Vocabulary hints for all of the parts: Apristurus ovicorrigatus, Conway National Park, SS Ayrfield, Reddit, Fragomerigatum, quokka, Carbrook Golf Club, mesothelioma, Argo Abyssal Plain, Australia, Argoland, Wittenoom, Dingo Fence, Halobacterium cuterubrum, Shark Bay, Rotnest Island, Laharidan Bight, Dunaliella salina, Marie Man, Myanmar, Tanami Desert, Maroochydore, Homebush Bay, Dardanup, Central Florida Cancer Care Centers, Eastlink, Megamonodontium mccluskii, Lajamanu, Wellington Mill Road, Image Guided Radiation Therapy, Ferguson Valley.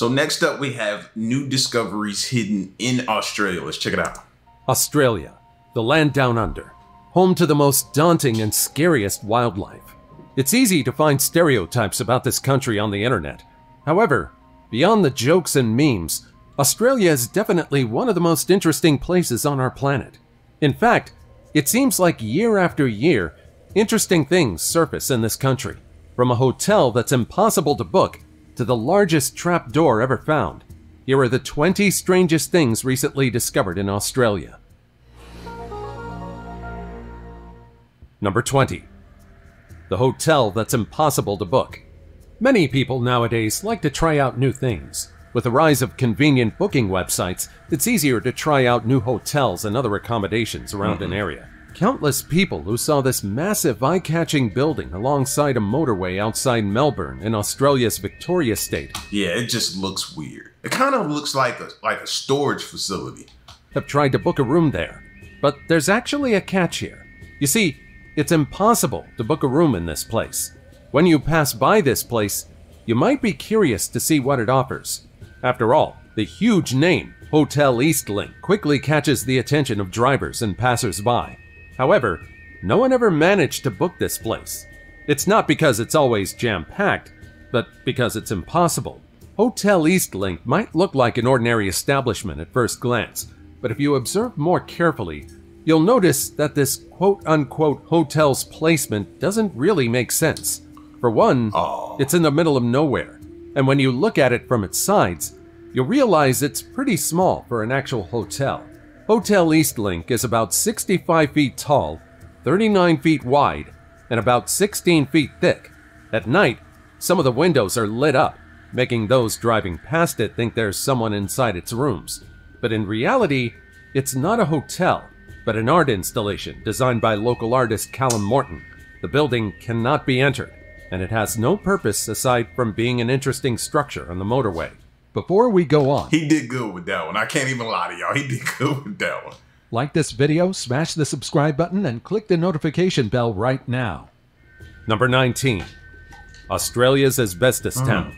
So next up, we have new discoveries hidden in Australia. Let's check it out. Australia, the land down under, home to the most daunting and scariest wildlife. It's easy to find stereotypes about this country on the internet. However, beyond the jokes and memes, Australia is definitely one of the most interesting places on our planet. In fact, it seems like year after year, interesting things surface in this country, from a hotel that's impossible to book to the largest trapdoor ever found. Here are the 20 strangest things recently discovered in Australia. Number 20. The hotel that's impossible to book. Many people nowadays like to try out new things. With the rise of convenient booking websites, it's easier to try out new hotels and other accommodations around an area. Countless people who saw this massive eye-catching building alongside a motorway outside Melbourne in Australia's Victoria state. Yeah, it just looks weird. It kind of looks like a storage facility. Have tried to book a room there, but there's actually a catch here. You see, it's impossible to book a room in this place. When you pass by this place, you might be curious to see what it offers. After all, the huge name Hotel Eastlink quickly catches the attention of drivers and passers-by. However, no one ever managed to book this place. It's not because it's always jam-packed, but because it's impossible. Hotel Eastlink might look like an ordinary establishment at first glance, but if you observe more carefully, you'll notice that this quote-unquote hotel's placement doesn't really make sense. For one, it's in the middle of nowhere, and when you look at it from its sides, you'll realize it's pretty small for an actual hotel. Hotel Eastlink is about 65 feet tall, 39 feet wide, and about 16 feet thick. At night, some of the windows are lit up, making those driving past it think there's someone inside its rooms. But in reality, it's not a hotel, but an art installation designed by local artist Callum Morton. The building cannot be entered, and it has no purpose aside from being an interesting structure on the motorway. Before we go on, he did good with that one. I can't even lie to y'all. He did good with that one. Like this video, smash the subscribe button, and click the notification bell right now. Number 19. Australia's Asbestos Town.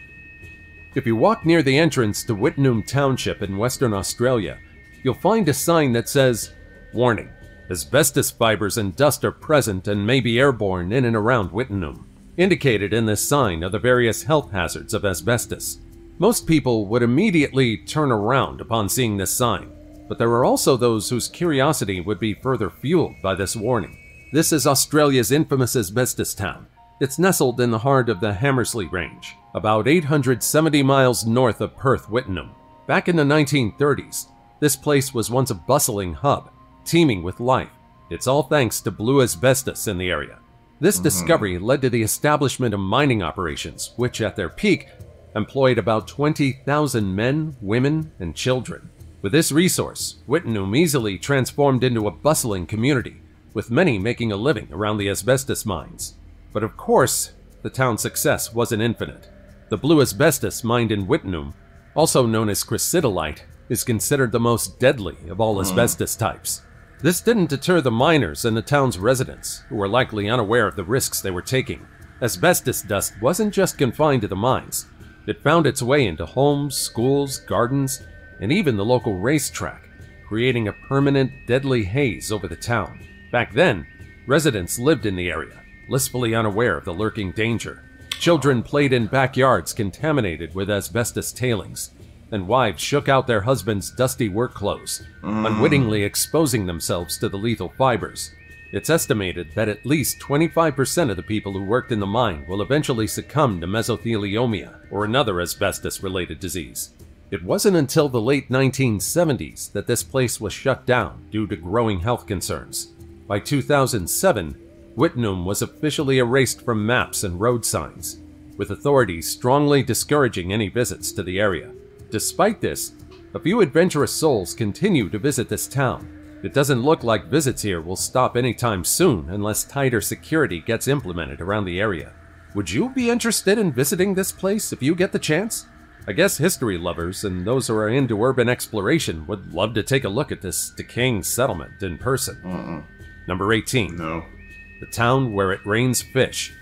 If you walk near the entrance to Wittenoom Township in Western Australia, you'll find a sign that says, "Warning, asbestos fibers and dust are present and may be airborne in and around Wittenoom." Indicated in this sign are the various health hazards of asbestos. Most people would immediately turn around upon seeing this sign, but there are also those whose curiosity would be further fueled by this warning. This is Australia's infamous asbestos town. It's nestled in the heart of the Hammersley Range, about 870 miles north of Perth Wittenoom. Back in the 1930s, this place was once a bustling hub, teeming with life. It's all thanks to blue asbestos in the area. This discovery led to the establishment of mining operations, which at their peak employed about 20,000 men, women, and children. With this resource, Wittenoom easily transformed into a bustling community, with many making a living around the asbestos mines. But of course, the town's success wasn't infinite. The blue asbestos mined in Wittenoom, also known as chrysidolite, is considered the most deadly of all asbestos types. This didn't deter the miners and the town's residents, who were likely unaware of the risks they were taking. Asbestos dust wasn't just confined to the mines. It found its way into homes, schools, gardens, and even the local racetrack, creating a permanent, deadly haze over the town. Back then, residents lived in the area, blissfully unaware of the lurking danger. Children played in backyards contaminated with asbestos tailings, and wives shook out their husbands' dusty work clothes, unwittingly exposing themselves to the lethal fibers. It's estimated that at least 25% of the people who worked in the mine will eventually succumb to mesothelioma or another asbestos-related disease. It wasn't until the late 1970s that this place was shut down due to growing health concerns. By 2007, Wittenoom was officially erased from maps and road signs, with authorities strongly discouraging any visits to the area. Despite this, a few adventurous souls continue to visit this town. It doesn't look like visits here will stop anytime soon unless tighter security gets implemented around the area. Would you be interested in visiting this place if you get the chance? I guess history lovers and those who are into urban exploration would love to take a look at this decaying settlement in person. Number 18. The town where it rains fish.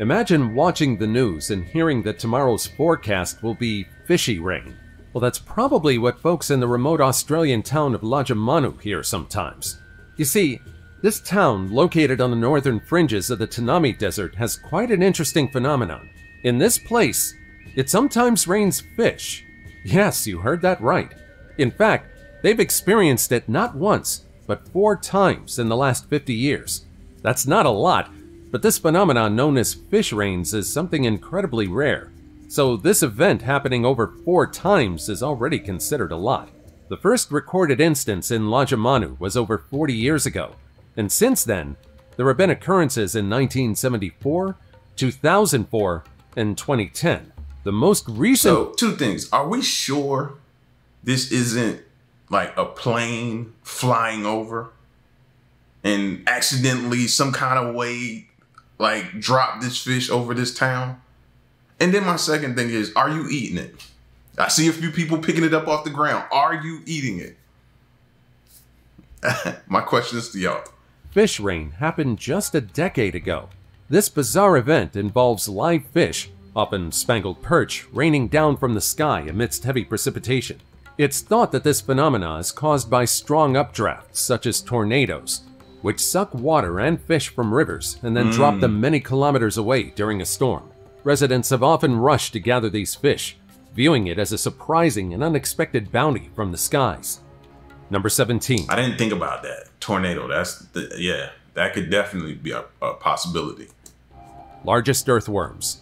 Imagine watching the news and hearing that tomorrow's forecast will be fishy rain. Well, that's probably what folks in the remote Australian town of Lajamanu hear sometimes. You see, this town, located on the northern fringes of the Tanami Desert, has quite an interesting phenomenon. In this place, it sometimes rains fish. Yes, you heard that right. In fact, they've experienced it not once, but 4 times in the last 50 years. That's not a lot, but this phenomenon known as fish rains is something incredibly rare. So this event happening over 4 times is already considered a lot. The first recorded instance in Lajamanu was over 40 years ago. And since then, there have been occurrences in 1974, 2004, and 2010. The most recent... So, 2 things. Are we sure this isn't like a plane flying over and accidentally some kind of way like drop this fish over this town? And then my second thing is, are you eating it? I see a few people picking it up off the ground. Are you eating it? My question is to y'all. Fish rain happened just a decade ago. This bizarre event involves live fish, often spangled perch, raining down from the sky amidst heavy precipitation. It's thought that this phenomenon is caused by strong updrafts, such as tornadoes, which suck water and fish from rivers and then drop them many kilometers away during a storm. Residents have often rushed to gather these fish, viewing it as a surprising and unexpected bounty from the skies. Number 17. I didn't think about that. Tornado, yeah, that could definitely be a possibility. Largest earthworms.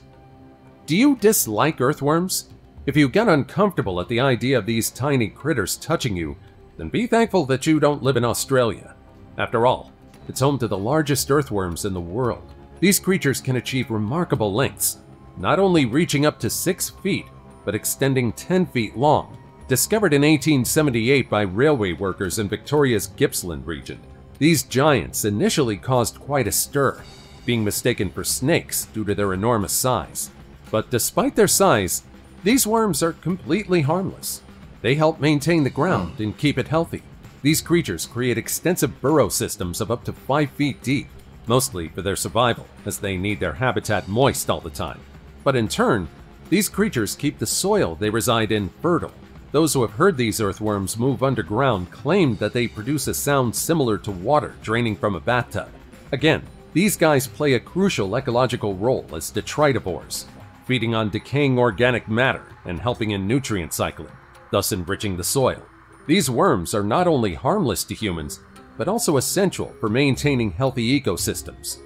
Do you dislike earthworms? If you get uncomfortable at the idea of these tiny critters touching you, then be thankful that you don't live in Australia. After all, it's home to the largest earthworms in the world. These creatures can achieve remarkable lengths, not only reaching up to 6 feet, but extending 10 feet long. Discovered in 1878 by railway workers in Victoria's Gippsland region, these giants initially caused quite a stir, being mistaken for snakes due to their enormous size. But despite their size, these worms are completely harmless. They help maintain the ground and keep it healthy. These creatures create extensive burrow systems of up to 5 feet deep, mostly for their survival, as they need their habitat moist all the time. But in turn, these creatures keep the soil they reside in fertile. Those who have heard these earthworms move underground claim that they produce a sound similar to water draining from a bathtub. Again, these guys play a crucial ecological role as detritivores, feeding on decaying organic matter and helping in nutrient cycling, thus enriching the soil. These worms are not only harmless to humans, but also essential for maintaining healthy ecosystems.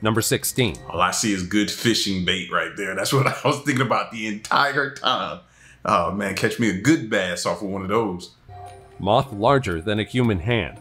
Number 16. All I see is good fishing bait right there. That's what I was thinking about the entire time. Oh man, catch me a good bass off of one of those. Moth larger than a human hand.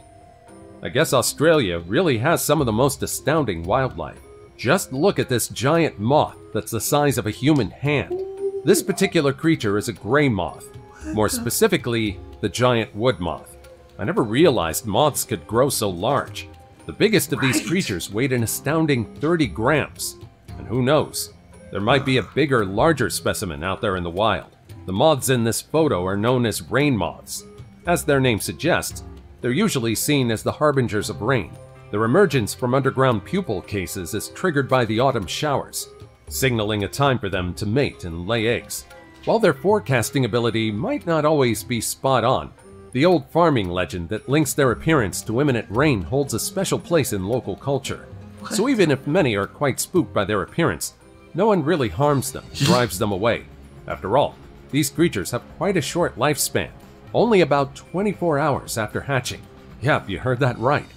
I guess Australia really has some of the most astounding wildlife. Just look at this giant moth that's the size of a human hand. This particular creature is a gray moth, more specifically, the giant wood moth. I never realized moths could grow so large. The biggest of these creatures weighed an astounding 30 grams. And who knows, there might be a bigger, larger specimen out there in the wild. The moths in this photo are known as rain moths. As their name suggests, they're usually seen as the harbingers of rain. Their emergence from underground pupal cases is triggered by the autumn showers, signaling a time for them to mate and lay eggs. While their forecasting ability might not always be spot on, the old farming legend that links their appearance to imminent rain holds a special place in local culture. What? So even if many are quite spooked by their appearance, no one really harms them, drives them away. After all, these creatures have quite a short lifespan, only about 24 hours after hatching. Yep, you heard that right.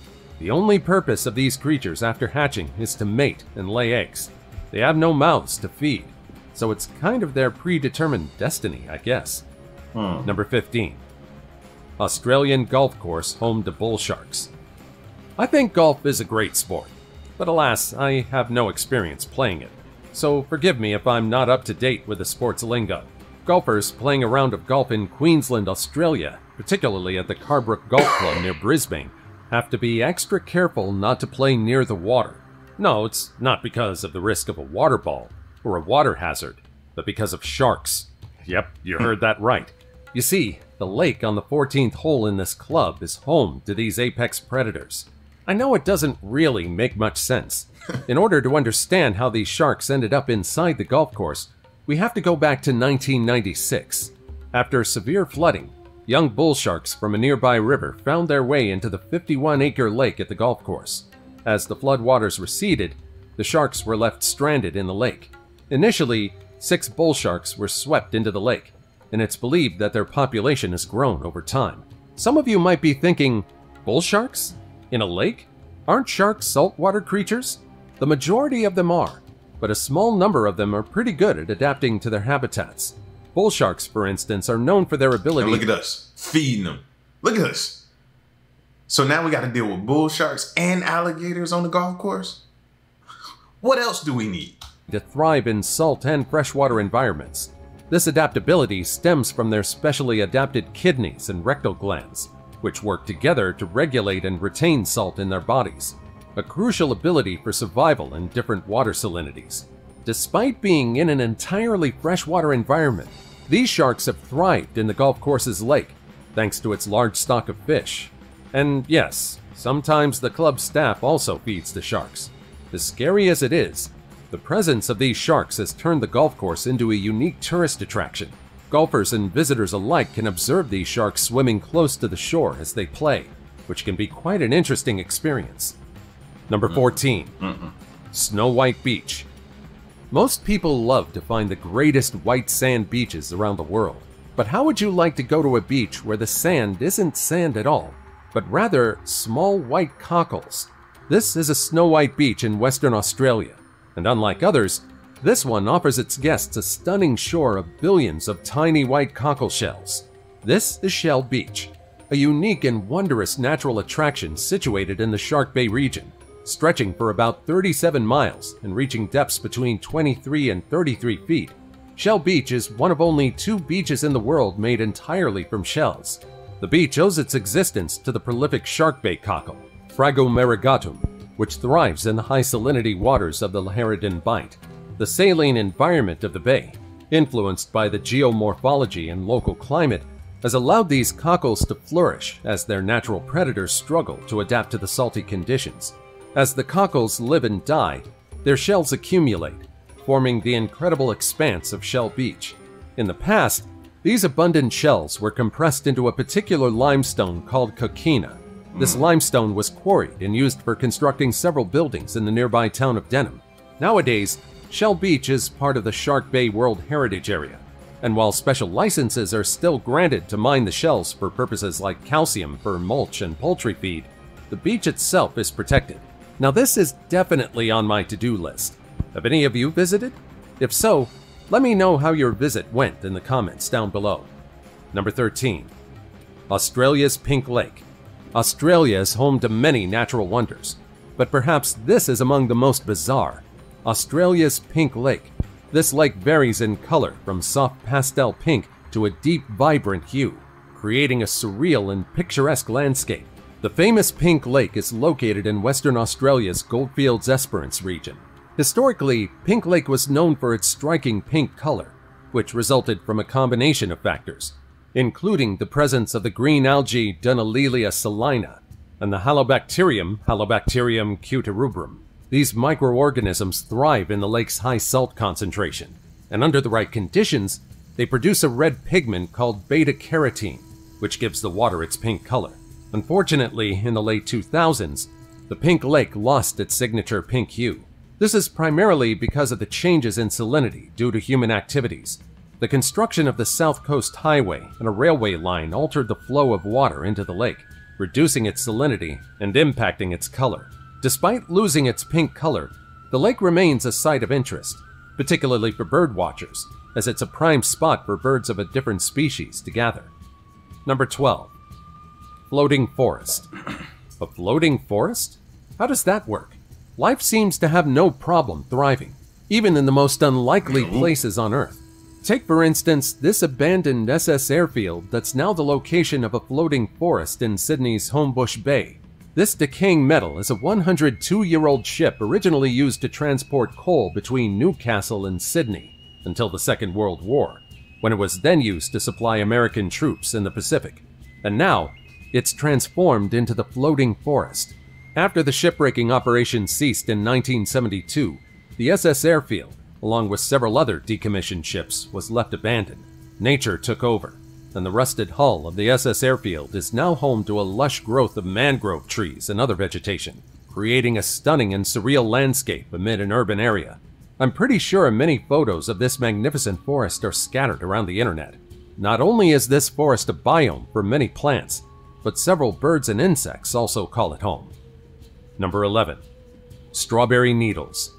The only purpose of these creatures after hatching is to mate and lay eggs. They have no mouths to feed, so it's kind of their predetermined destiny, I guess. Number 15. Australian golf course home to bull sharks. I think golf is a great sport, but alas, I have no experience playing it. So forgive me if I'm not up to date with the sports lingo. Golfers playing a round of golf in Queensland, Australia, particularly at the Carbrook Golf Club near Brisbane, have to be extra careful not to play near the water. No, it's not because of the risk of a water ball or a water hazard, but because of sharks. Yep, you heard that right. You see, the lake on the 14th hole in this club is home to these apex predators. I know it doesn't really make much sense. In order to understand how these sharks ended up inside the golf course, we have to go back to 1996. After severe flooding, young bull sharks from a nearby river found their way into the 51-acre lake at the golf course. As the floodwaters receded, the sharks were left stranded in the lake. Initially, 6 bull sharks were swept into the lake, and it's believed that their population has grown over time. Some of you might be thinking, bull sharks? In a lake? Aren't sharks saltwater creatures? The majority of them are, but a small number of them are pretty good at adapting to their habitats. Bull sharks, for instance, are known for their ability... Now look at us, feeding them. Look at us. So now we got to deal with bull sharks and alligators on the golf course? What else do we need? To thrive in salt and freshwater environments. This adaptability stems from their specially adapted kidneys and rectal glands, which work together to regulate and retain salt in their bodies, a crucial ability for survival in different water salinities. Despite being in an entirely freshwater environment, these sharks have thrived in the golf course's lake, thanks to its large stock of fish. And yes, sometimes the club staff also feeds the sharks. As scary as it is, the presence of these sharks has turned the golf course into a unique tourist attraction. Golfers and visitors alike can observe these sharks swimming close to the shore as they play, which can be quite an interesting experience. Number 14. Snow White Beach. Most people love to find the greatest white sand beaches around the world. But how would you like to go to a beach where the sand isn't sand at all, but rather small white cockles? This is a snow white beach in Western Australia, and unlike others, this one offers its guests a stunning shore of billions of tiny white cockle shells. This is Shell Beach, a unique and wondrous natural attraction situated in the Shark Bay region, stretching for about 37 miles and reaching depths between 23 and 33 feet. Shell Beach is one of only 2 beaches in the world made entirely from shells. The beach owes its existence to the prolific Shark Bay cockle, Fragomerigatum, which thrives in the high salinity waters of the Laharidan Bight. The saline environment of the bay, influenced by the geomorphology and local climate, has allowed these cockles to flourish as their natural predators struggle to adapt to the salty conditions. As the cockles live and die, their shells accumulate, forming the incredible expanse of Shell Beach. In the past, these abundant shells were compressed into a particular limestone called coquina. This limestone was quarried and used for constructing several buildings in the nearby town of Denham. Nowadays, Shell Beach is part of the Shark Bay World Heritage Area, and while special licenses are still granted to mine the shells for purposes like calcium for mulch and poultry feed, the beach itself is protected. Now this is definitely on my to-do list. Have any of you visited? If so, let me know how your visit went in the comments down below. Number 13. Australia's Pink Lake. Australia is home to many natural wonders, but perhaps this is among the most bizarre. Australia's Pink Lake. This lake varies in color from soft pastel pink to a deep, vibrant hue, creating a surreal and picturesque landscape. The famous Pink Lake is located in Western Australia's Goldfields-Esperance region. Historically, Pink Lake was known for its striking pink color, which resulted from a combination of factors, including the presence of the green algae Dunaliella salina and the Halobacterium, Halobacterium cuterubrum. These microorganisms thrive in the lake's high salt concentration, and under the right conditions, they produce a red pigment called beta-carotene, which gives the water its pink color. Unfortunately, in the late 2000s, the Pink Lake lost its signature pink hue. This is primarily because of the changes in salinity due to human activities. The construction of the South Coast Highway and a railway line altered the flow of water into the lake, reducing its salinity and impacting its color. Despite losing its pink color, the lake remains a site of interest, particularly for bird watchers, as it's a prime spot for birds of a different species to gather. Number 12. Floating forest. A floating forest? How does that work? Life seems to have no problem thriving, even in the most unlikely places on Earth. Take, for instance, this abandoned SS Ayrfield that's now the location of a floating forest in Sydney's Homebush Bay. This decaying metal is a 102-year-old ship originally used to transport coal between Newcastle and Sydney until the Second World War, when it was then used to supply American troops in the Pacific. And now, it's transformed into the floating forest. After the shipbreaking operation ceased in 1972, the SS Ayrfield, along with several other decommissioned ships, was left abandoned. Nature took over, and the rusted hull of the SS Ayrfield is now home to a lush growth of mangrove trees and other vegetation, creating a stunning and surreal landscape amid an urban area. I'm pretty sure many photos of this magnificent forest are scattered around the internet. Not only is this forest a biome for many plants, but several birds and insects also call it home. Number 11. Strawberry needles.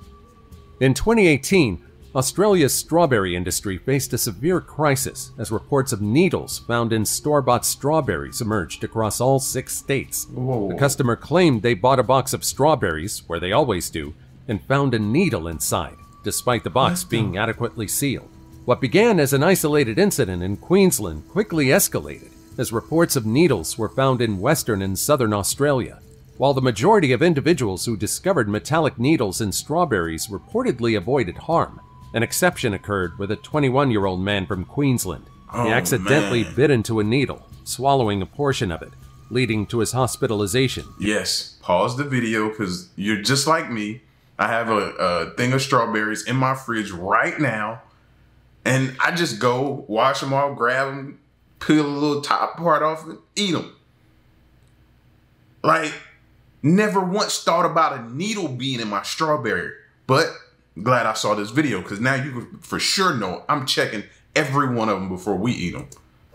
In 2018, Australia's strawberry industry faced a severe crisis as reports of needles found in store-bought strawberries emerged across all 6 states. Whoa. The customer claimed they bought a box of strawberries, where they always do, and found a needle inside, despite the box being adequately sealed. What began as an isolated incident in Queensland quickly escalated as reports of needles were found in Western and Southern Australia. While the majority of individuals who discovered metallic needles in strawberries reportedly avoided harm, an exception occurred with a 21-year-old man from Queensland. He accidentally bit into a needle, swallowing a portion of it, leading to his hospitalization. Yes, pause the video because you're just like me. I have a thing of strawberries in my fridge right now, and I just go wash them off, grab them, peel a little top part off, and eat them. Like, never once thought about a needle being in my strawberry, but glad I saw this video because now you can for sure know I'm checking every one of them before we eat them.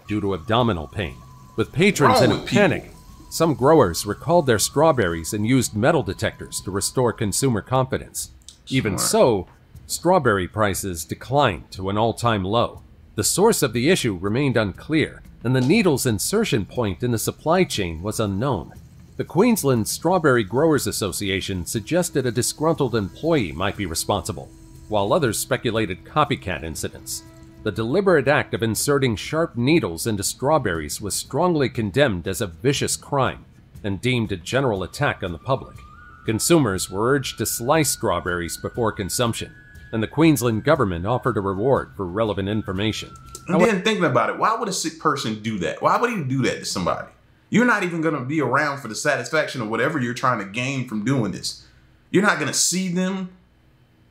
Due to abdominal pain, with patrons in a panic, some growers recalled their strawberries and used metal detectors to restore consumer confidence. Even so, strawberry prices declined to an all-time low. The source of the issue remained unclear, and the needle's insertion point in the supply chain was unknown. The Queensland Strawberry Growers Association suggested a disgruntled employee might be responsible, while others speculated copycat incidents. The deliberate act of inserting sharp needles into strawberries was strongly condemned as a vicious crime and deemed a general attack on the public. Consumers were urged to slice strawberries before consumption, and the Queensland government offered a reward for relevant information. And then thinking about it, why would a sick person do that? Why would he do that to somebody? You're not even going to be around for the satisfaction of whatever you're trying to gain from doing this. You're not going to see them.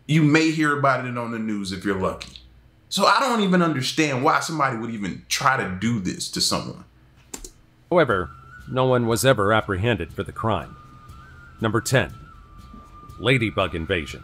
You may hear about it on the news if you're lucky. So I don't even understand why somebody would even try to do this to someone. However, no one was ever apprehended for the crime. Number 10. Ladybug invasion.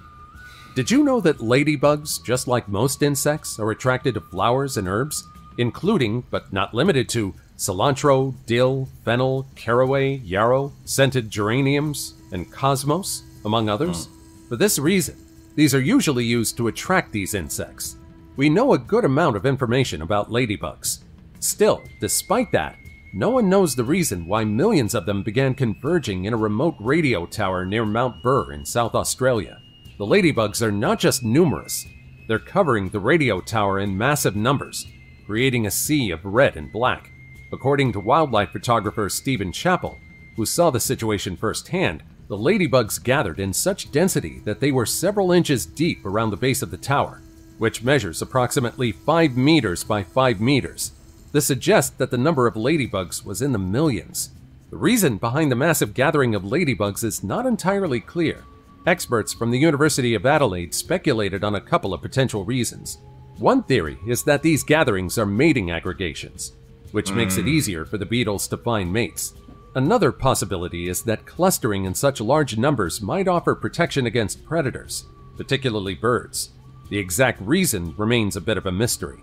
Did you know that ladybugs, just like most insects, are attracted to flowers and herbs, including, but not limited to, cilantro, dill, fennel, caraway, yarrow, scented geraniums, and cosmos, among others? For this reason, these are usually used to attract these insects. We know a good amount of information about ladybugs. Still, despite that, no one knows the reason why millions of them began converging in a remote radio tower near Mount Burr in South Australia. The ladybugs are not just numerous, they're covering the radio tower in massive numbers, creating a sea of red and black. According to wildlife photographer Stephen Chappell, who saw the situation firsthand, the ladybugs gathered in such density that they were several inches deep around the base of the tower, which measures approximately 5 meters by 5 meters. This suggests that the number of ladybugs was in the millions. The reason behind the massive gathering of ladybugs is not entirely clear. Experts from the University of Adelaide speculated on a couple of potential reasons. One theory is that these gatherings are mating aggregations, which makes it easier for the beetles to find mates. Another possibility is that clustering in such large numbers might offer protection against predators, particularly birds. The exact reason remains a bit of a mystery.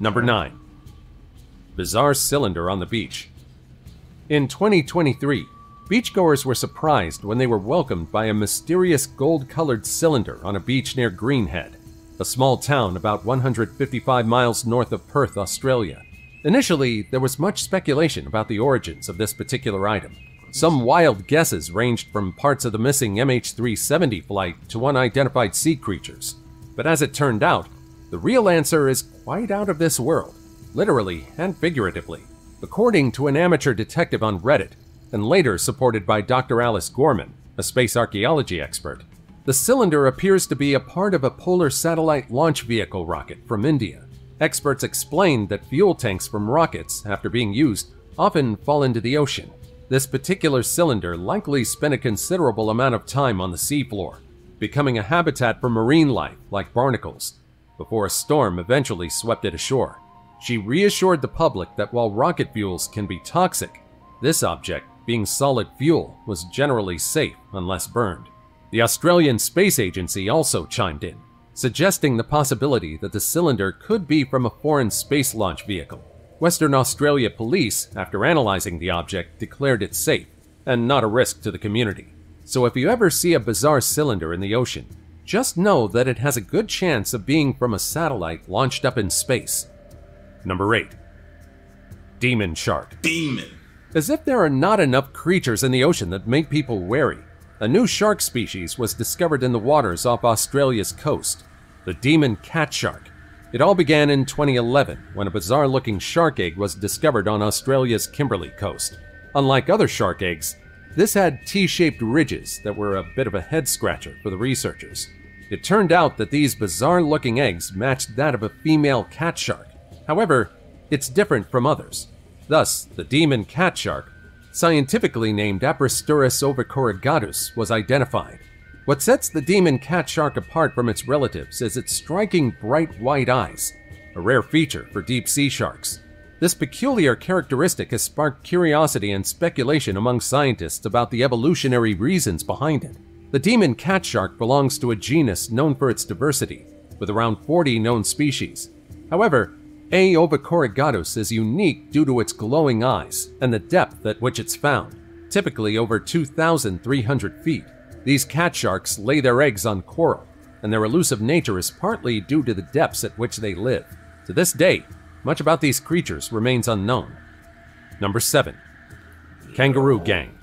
Number 9. Bizarre cylinder on the beach. In 2023, beachgoers were surprised when they were welcomed by a mysterious gold-colored cylinder on a beach near Greenhead, a small town about 155 miles north of Perth, Australia. Initially, there was much speculation about the origins of this particular item. Some wild guesses ranged from parts of the missing MH370 flight to unidentified sea creatures. But as it turned out, the real answer is quite out of this world, literally and figuratively. According to an amateur detective on Reddit, and later supported by Dr. Alice Gorman, a space archaeology expert, the cylinder appears to be a part of a polar satellite launch vehicle rocket from India. Experts explained that fuel tanks from rockets, after being used, often fall into the ocean. This particular cylinder likely spent a considerable amount of time on the seafloor, becoming a habitat for marine life like barnacles, before a storm eventually swept it ashore. She reassured the public that while rocket fuels can be toxic, this object, being solid fuel, was generally safe unless burned. The Australian Space Agency also chimed in, suggesting the possibility that the cylinder could be from a foreign space launch vehicle. Western Australia police, after analyzing the object, declared it safe and not a risk to the community. So if you ever see a bizarre cylinder in the ocean, just know that it has a good chance of being from a satellite launched up in space. Number 8. Demon shark. Demon. As if there are not enough creatures in the ocean that make people wary, a new shark species was discovered in the waters off Australia's coast, the demon cat shark. It all began in 2011 when a bizarre-looking shark egg was discovered on Australia's Kimberley coast. Unlike other shark eggs, this had T-shaped ridges that were a bit of a head-scratcher for the researchers. It turned out that these bizarre-looking eggs matched that of a female cat shark. However, it's different from others. Thus, the demon cat shark, scientifically named Apristurus ovicorrigatus, was identified. What sets the demon cat shark apart from its relatives is its striking bright white eyes, a rare feature for deep-sea sharks. This peculiar characteristic has sparked curiosity and speculation among scientists about the evolutionary reasons behind it. The demon cat shark belongs to a genus known for its diversity, with around 40 known species. However, A. ovicorrigatus is unique due to its glowing eyes and the depth at which it's found, typically over 2,300 feet. These cat sharks lay their eggs on coral, and their elusive nature is partly due to the depths at which they live. To this day, much about these creatures remains unknown. Number 7. Kangaroo Gang.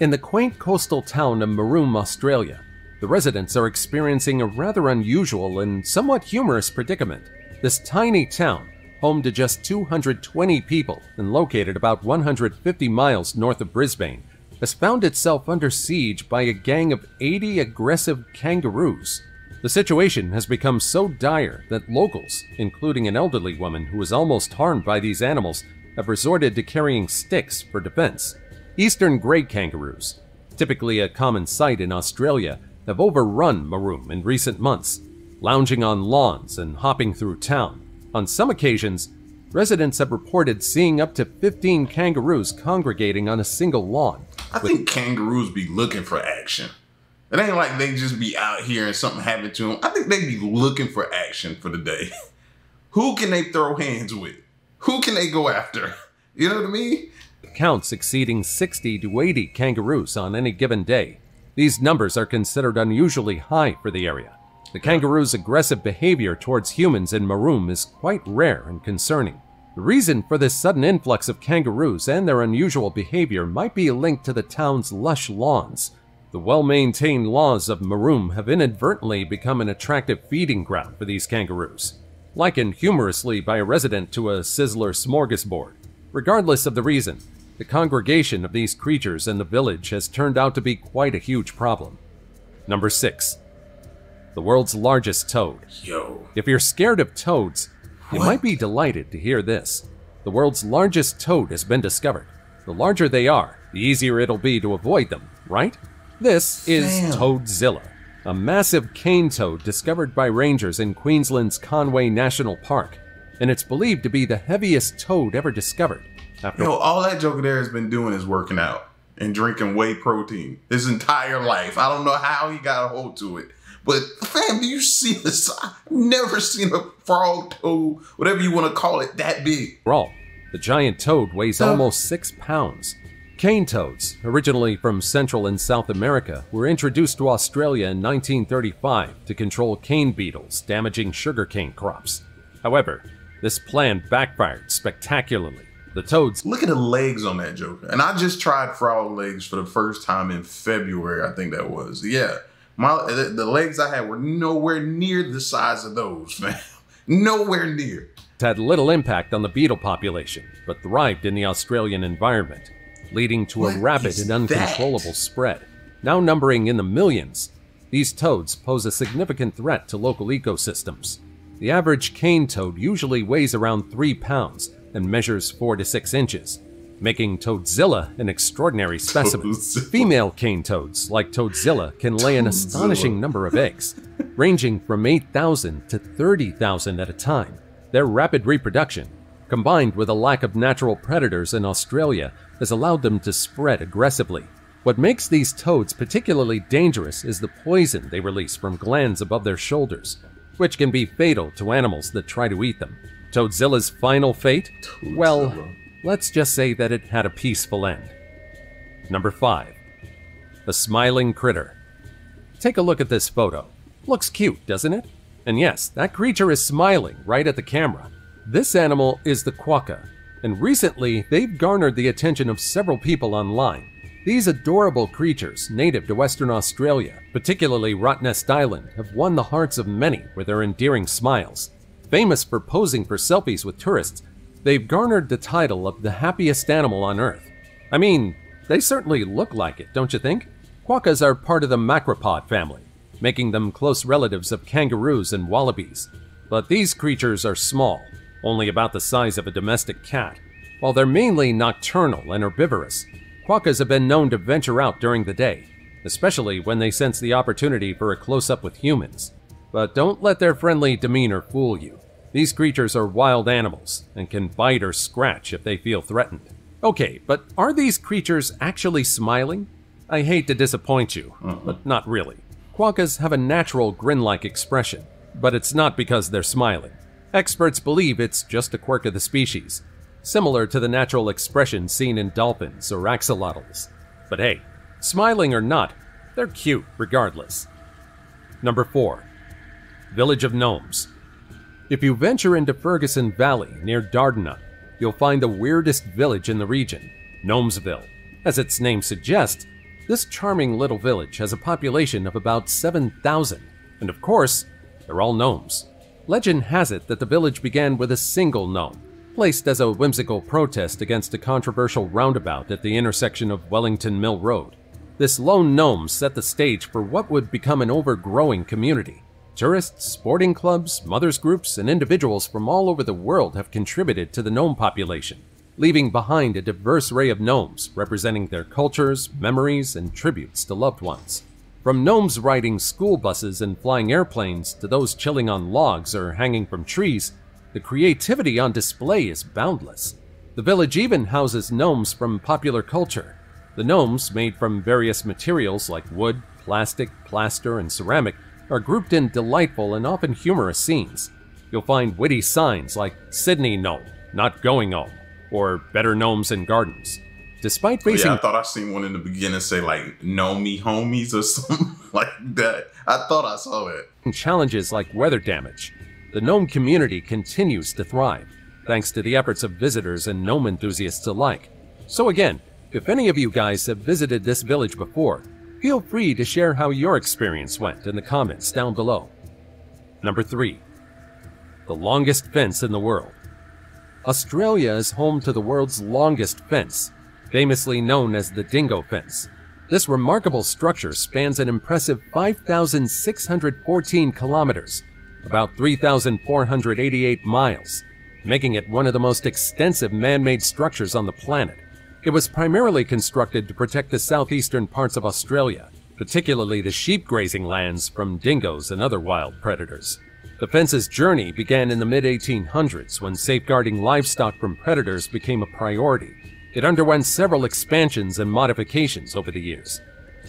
In the quaint coastal town of Maroochydore, Australia, the residents are experiencing a rather unusual and somewhat humorous predicament. This tiny town, home to just 220 people and located about 150 miles north of Brisbane, has found itself under siege by a gang of 80 aggressive kangaroos. The situation has become so dire that locals, including an elderly woman who was almost harmed by these animals, have resorted to carrying sticks for defense. Eastern grey kangaroos, typically a common sight in Australia, have overrun Maroochydore in recent months, lounging on lawns and hopping through town. On some occasions, residents have reported seeing up to 15 kangaroos congregating on a single lawn. I think kangaroos be looking for action. It ain't like they just be out here and something happened to them. I think they be looking for action for the day. Who can they throw hands with? Who can they go after? You know what I mean? Counts exceeding 60 to 80 kangaroos on any given day. These numbers are considered unusually high for the area. The kangaroo's aggressive behavior towards humans in Maroochydore is quite rare and concerning. The reason for this sudden influx of kangaroos and their unusual behavior might be linked to the town's lush lawns. The well-maintained lawns of Maroochydore have inadvertently become an attractive feeding ground for these kangaroos, likened humorously by a resident to a sizzler smorgasbord. Regardless of the reason, the congregation of these creatures in the village has turned out to be quite a huge problem. Number 6. The world's largest toad. Yo. If you're scared of toads, you might be delighted to hear this. The world's largest toad has been discovered. The larger they are, the easier it'll be to avoid them, right? This is Toadzilla, a massive cane toad discovered by rangers in Queensland's Conway National Park, and it's believed to be the heaviest toad ever discovered. All that joker there has been doing is working out and drinking whey protein his entire life. I don't know how he got a hold to it, but fam, do you see this? I've never seen a frog toad, whatever you want to call it, that big. Overall, the giant toad weighs almost 6 pounds. Cane toads, originally from Central and South America, were introduced to Australia in 1935 to control cane beetles damaging sugarcane crops. However, this plan backfired spectacularly. The toads... Look at the legs on that joker. And I just tried frog legs for the first time in February, I think that was. Yeah, the legs I had were nowhere near the size of those, fam. Nowhere near. It had little impact on the beetle population, but thrived in the Australian environment, leading to a rapid and uncontrollable spread. Now numbering in the millions, these toads pose a significant threat to local ecosystems. The average cane toad usually weighs around 3 pounds and measures 4 to 6 inches. making Toadzilla an extraordinary specimen. Female cane toads, like Toadzilla, can lay an astonishing number of eggs, ranging from 8,000 to 30,000 at a time. Their rapid reproduction, combined with a lack of natural predators in Australia, has allowed them to spread aggressively. What makes these toads particularly dangerous is the poison they release from glands above their shoulders, which can be fatal to animals that try to eat them. Toadzilla's final fate? Well, let's just say that it had a peaceful end. Number 5. The Smiling Critter. Take a look at this photo. Looks cute, doesn't it? And yes, that creature is smiling right at the camera. This animal is the quokka, and recently they've garnered the attention of several people online. These adorable creatures, native to Western Australia, particularly Rotnest Island, have won the hearts of many with their endearing smiles. Famous for posing for selfies with tourists, they've garnered the title of the happiest animal on Earth. I mean, they certainly look like it, don't you think? Quokkas are part of the macropod family, making them close relatives of kangaroos and wallabies. But these creatures are small, only about the size of a domestic cat. While they're mainly nocturnal and herbivorous, quokkas have been known to venture out during the day, especially when they sense the opportunity for a close-up with humans. But don't let their friendly demeanor fool you. These creatures are wild animals and can bite or scratch if they feel threatened. Okay, but are these creatures actually smiling? I hate to disappoint you, but not really. Quokkas have a natural grin-like expression, but it's not because they're smiling. Experts believe it's just a quirk of the species, similar to the natural expression seen in dolphins or axolotls. But hey, smiling or not, they're cute regardless. Number 4. Village of Gnomes. If you venture into Ferguson Valley near Dardanup, you'll find the weirdest village in the region, Gnomesville. As its name suggests, this charming little village has a population of about 7,000, and of course, they're all gnomes. Legend has it that the village began with a single gnome, placed as a whimsical protest against a controversial roundabout at the intersection of Wellington Mill Road. This lone gnome set the stage for what would become an overgrowing community. Tourists, sporting clubs, mothers groups, and individuals from all over the world have contributed to the gnome population, leaving behind a diverse array of gnomes representing their cultures, memories, and tributes to loved ones. From gnomes riding school buses and flying airplanes to those chilling on logs or hanging from trees, the creativity on display is boundless. The village even houses gnomes from popular culture. The gnomes, made from various materials like wood, plastic, plaster, and ceramic, are grouped in delightful and often humorous scenes. You'll find witty signs like Sydney Gnome, Not Going Home, or Better Gnomes in Gardens. Despite facing... Oh, yeah, I thought I seen one in the beginning say like Gnomey Homies or something like that. I thought I saw it. Challenges like weather damage, the gnome community continues to thrive, thanks to the efforts of visitors and gnome enthusiasts alike. So again, if any of you guys have visited this village before, feel free to share how your experience went in the comments down below. Number 3. The longest fence in the world. Australia is home to the world's longest fence, famously known as the Dingo Fence. This remarkable structure spans an impressive 5,614 kilometers, about 3,488 miles, making it one of the most extensive man-made structures on the planet. It was primarily constructed to protect the southeastern parts of Australia, particularly the sheep grazing lands, from dingoes and other wild predators. The fence's journey began in the mid-1800s when safeguarding livestock from predators became a priority. It underwent several expansions and modifications over the years.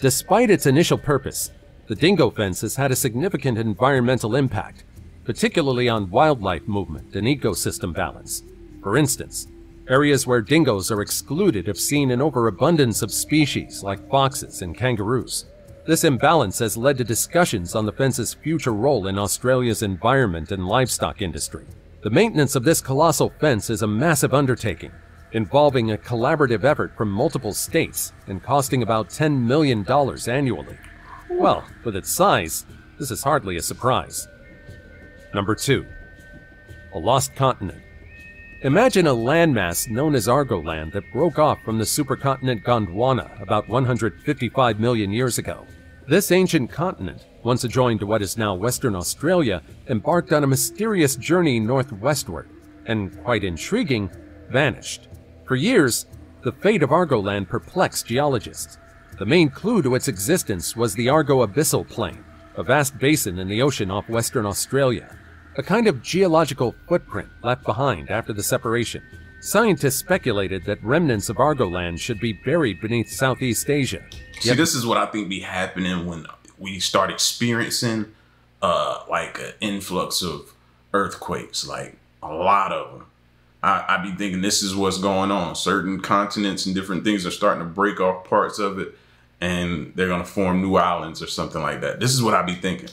Despite its initial purpose, the Dingo Fence has had a significant environmental impact, particularly on wildlife movement and ecosystem balance. For instance, areas where dingoes are excluded have seen an overabundance of species like foxes and kangaroos. This imbalance has led to discussions on the fence's future role in Australia's environment and livestock industry. The maintenance of this colossal fence is a massive undertaking, involving a collaborative effort from multiple states and costing about $10 million annually. Well, with its size, this is hardly a surprise. Number 2. A lost continent. Imagine a landmass known as Argoland that broke off from the supercontinent Gondwana about 155 million years ago. This ancient continent, once adjoined to what is now Western Australia, embarked on a mysterious journey northwestward and, quite intriguing, vanished. For years, The fate of Argoland perplexed geologists. The main clue to its existence was the Argo Abyssal Plain, a vast basin in the ocean off Western Australia, a kind of geological footprint left behind after the separation. Scientists speculated that remnants of Argoland should be buried beneath Southeast Asia. See, this is what I think be happening when we start experiencing like an influx of earthquakes, like a lot of them. I be thinking this is what's going on. Certain continents and different things are starting to break off parts of it, and they're going to form new islands or something like that. This is what I be thinking.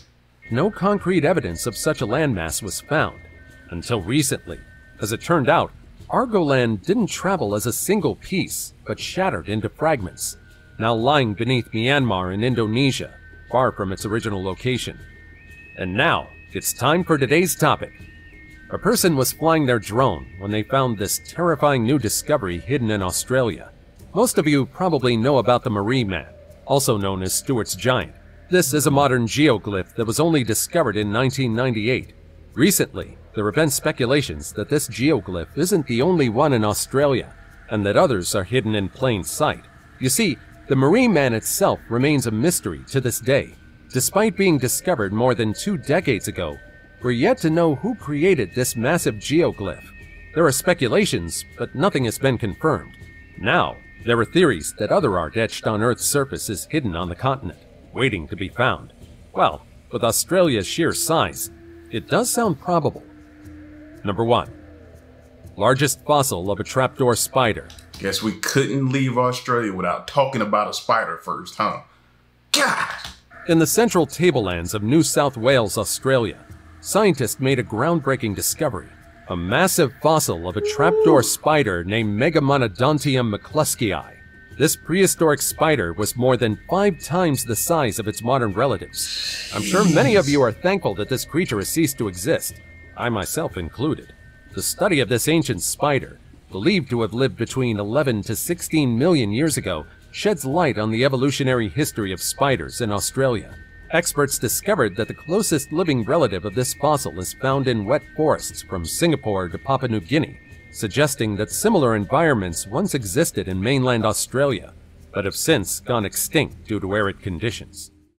No concrete evidence of such a landmass was found until recently. As it turned out, Argoland didn't travel as a single piece, but shattered into fragments, now lying beneath Myanmar and Indonesia, far from its original location. And now, it's time for today's topic. A person was flying their drone when they found this terrifying new discovery hidden in Australia. Most of you probably know about the Marie Man, also known as Stewart's Giant. This is a modern geoglyph that was only discovered in 1998. Recently, there have been speculations that this geoglyph isn't the only one in Australia, and that others are hidden in plain sight. You see, the Marie Man itself remains a mystery to this day. Despite being discovered more than 2 decades ago, we're yet to know who created this massive geoglyph. There are speculations, but nothing has been confirmed. Now, there are theories that other art etched on Earth's surface is hidden on the continent, waiting to be found. Well, with Australia's sheer size, it does sound probable. Number 1. Largest fossil of a trapdoor spider. Guess we couldn't leave Australia without talking about a spider first, huh? God! In the central tablelands of New South Wales, Australia, scientists made a groundbreaking discovery, a massive fossil of a trapdoor spider named Megamonodontium mccluskii. This prehistoric spider was more than 5 times the size of its modern relatives. I'm sure many of you are thankful that this creature has ceased to exist, I myself included. The study of this ancient spider, believed to have lived between 11 to 16 million years ago, sheds light on the evolutionary history of spiders in Australia. Experts discovered that the closest living relative of this fossil is found in wet forests from Singapore to Papua New Guinea, suggesting that similar environments once existed in mainland Australia, but have since gone extinct due to arid conditions.